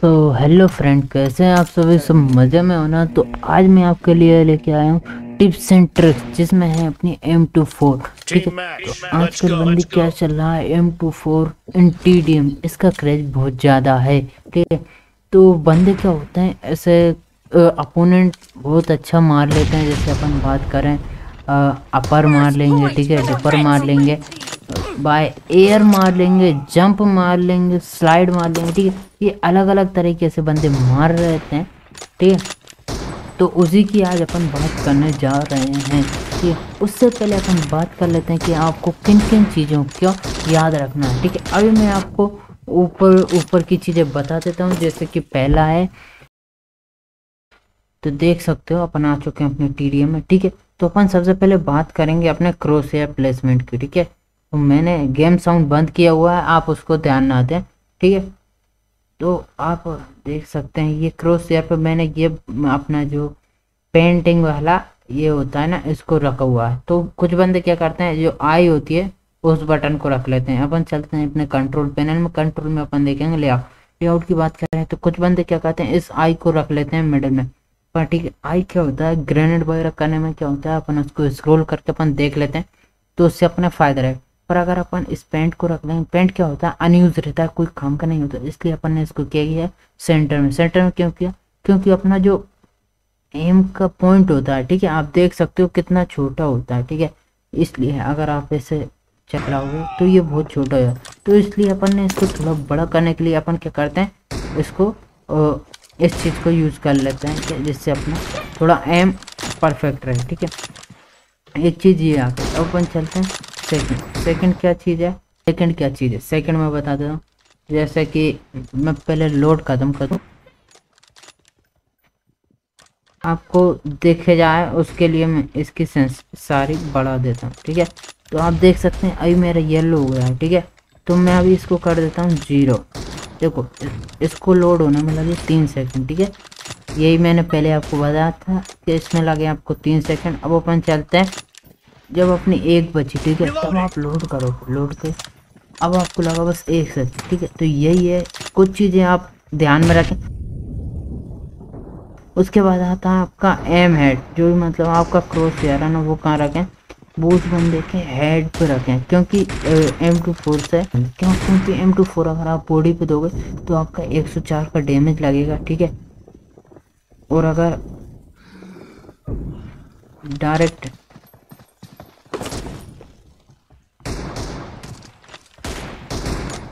तो hello friend, कैसे हैं आप सभी? सब मज़े में होना। तो आज मैं आपके लिए लेके आया हूँ टिप्स एंड ट्रिक्स, जिसमें है अपनी M24। ठीक है, आजकल बंदी क्या चल रहा है, M24 एंड TDM, इसका क्रेज बहुत ज़्यादा है। ठीक है, तो बंदे क्या होते हैं, ऐसे अपोनेंट बहुत अच्छा मार लेते हैं। जैसे अपन बात करें, अपर मार लेंगे, ठीक है, डिपर मार लेंगे, बाय एयर मार लेंगे, जंप मार लेंगे, स्लाइड मार लेंगे। ठीक है, ये अलग अलग तरीके से बंदे मार रहे थे। ठीक है, तो उसी की आज अपन बात करने जा रहे हैं। ठीक है, उससे पहले अपन बात कर लेते हैं कि आपको किन किन चीज़ों को याद रखना है। ठीक है, अभी मैं आपको ऊपर की चीज़ें बता देता हूँ। जैसे कि पहला है, तो देख सकते हो अपन आ चुके हैं अपने TDM में। ठीक है, तो अपन सबसे पहले बात करेंगे अपने क्रॉस हेयर प्लेसमेंट की। ठीक है, तो मैंने गेम साउंड बंद किया हुआ है, आप उसको ध्यान ना दें। ठीक है, तो आप देख सकते हैं ये क्रॉस हेयर पे मैंने ये अपना जो पेंटिंग वाला ये होता है ना, इसको रखा हुआ है। तो कुछ बंदे क्या करते हैं, जो आई होती है उस बटन को रख लेते हैं। अपन चलते हैं अपने कंट्रोल पैनल में, कंट्रोल में अपन देखेंगे लेआउट की बात करें तो कुछ बंदे क्या करते हैं, इस आई को रख लेते हैं मिडल में। पर ठीक है, आई क्या होता है, ग्रेनेड वगैरह करने में क्या होता है, अपन उसको स्क्रॉल करके अपन देख लेते हैं, तो उससे अपना फ़ायदा रहे। पर अगर अपन इस पेंट को रख लें, पेंट क्या होता है, अनयूज रहता है, कोई काम का नहीं होता, इसलिए अपन ने इसको किया है सेंटर में। क्यों किया, क्योंकि अपना जो एम का पॉइंट होता है, ठीक है, आप देख सकते हो कितना छोटा होता है। ठीक है, इसलिए अगर आप ऐसे चलाओगे तो ये बहुत छोटा है, तो इसलिए अपन ने इसको थोड़ा बड़ा करने के लिए अपन क्या करते हैं, इसको इस चीज़ को यूज़ कर लेते हैं, जिससे अपना थोड़ा एम परफेक्ट रहे। ठीक है, एक चीज़ ये आकर अपन चलते हैं सेकंड क्या चीज़ है, सेकंड में बता देता हूँ। जैसे कि मैं पहले लोड कदम कर दूँ, आपको देखे जाए, उसके लिए मैं इसकी सारी बढ़ा देता हूँ। ठीक है, तो आप देख सकते हैं अभी मेरा येलो हो गया है। ठीक है, तो मैं अभी इसको कर देता हूँ 0। देखो, इसको लोड होने में लगे 3 सेकंड। ठीक है, यही मैंने पहले आपको बताया था कि इसमें लगे आपको 3 सेकंड। अब अपन चलते हैं, जब अपनी 1 बची, ठीक है, तब आप लोड करो, लोड के अब आपको लगा बस 1 सेकंड। ठीक है, तो यही है, कुछ चीज़ें आप ध्यान में रखें। उसके बाद आता है आपका एम हेड, जो मतलब आपका क्रॉस हेयर है ना, वो कहाँ रखें, बूस्ट बंदे के हेड पे रखें, क्योंकि M24 से क्योंकि M24 अगर आप बॉडी पे दोगे तो आपका 104 का डैमेज लगेगा। ठीक है, और अगर डायरेक्ट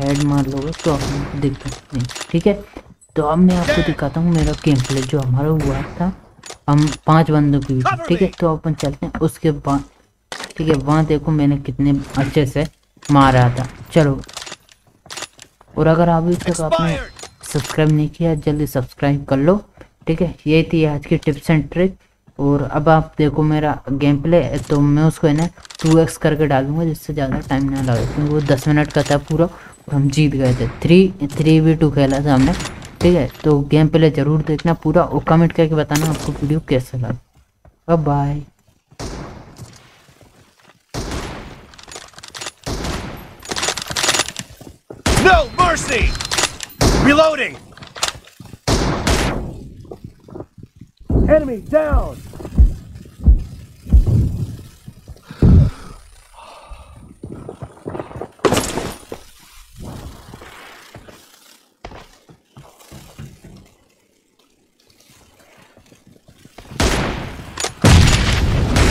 हेड मार लोगे तो आपको दिक्कत नहीं। ठीक है, तो अब मैं आपको दिखाता हूँ मेरा गेम प्ले जो हमारा हुआ था, हम 5 बंदों की। ठीक है, तो अपन चलते हैं उसके बाद। ठीक है, वहाँ देखो मैंने कितने अच्छे से मारा था। चलो, और अगर अभी तक आपने सब्सक्राइब नहीं किया, जल्दी सब्सक्राइब कर लो। ठीक है, यही थी आज की टिप्स एंड ट्रिक। और अब आप देखो मेरा गेम प्ले, तो मैं उसको है ना 2x करके डालूंगा, जिससे ज़्यादा टाइम ना लगे, क्योंकि वो 10 मिनट का था पूरा, हम जीत गए थे। 3v2 खेला था हमने। ठीक है, तो गेम प्ले ज़रूर देखना पूरा, और कमेंट करके बताना आपको वीडियो कैसा लगा। Bye. No mercy. Reloading. Enemy down.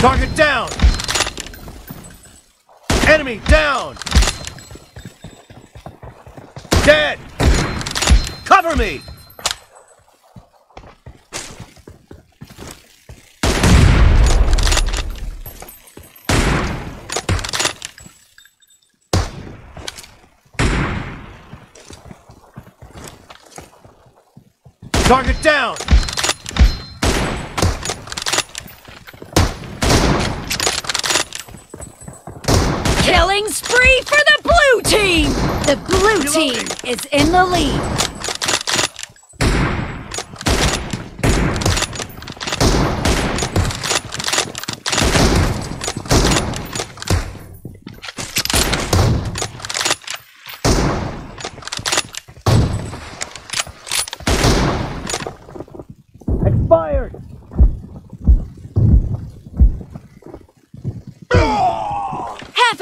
Target down! Enemy down! Dead! Cover me! Target down! Killing spree for the blue team! The blue team is in the lead. fired! Half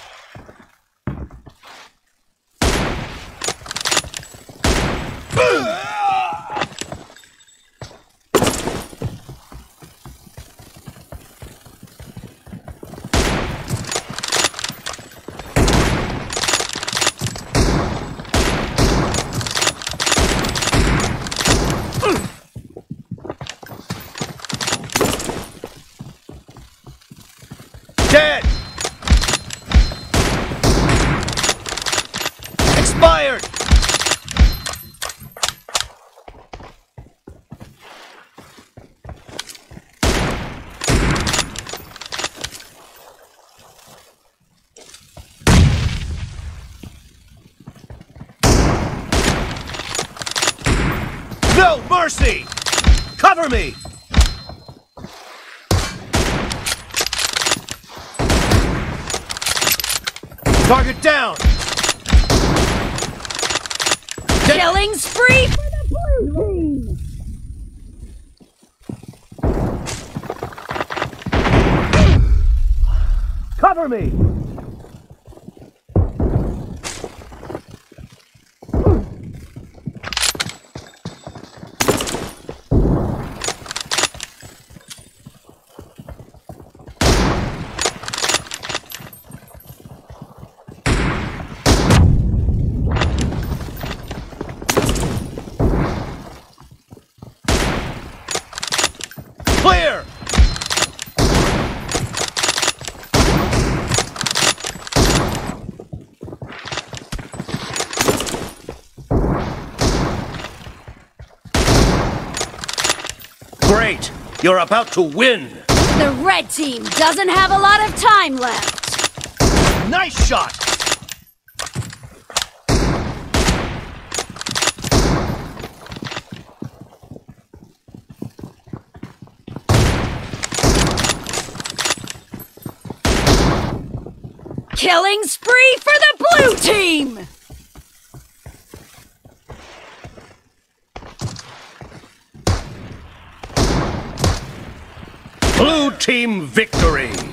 Dead! Expired! No mercy! Cover me! Target down! Killing spree for the blue team! Cover me! Clear! Great! You're about to win! The red team doesn't have a lot of time left! Nice shot! Killing spree for the blue team! Blue team victory!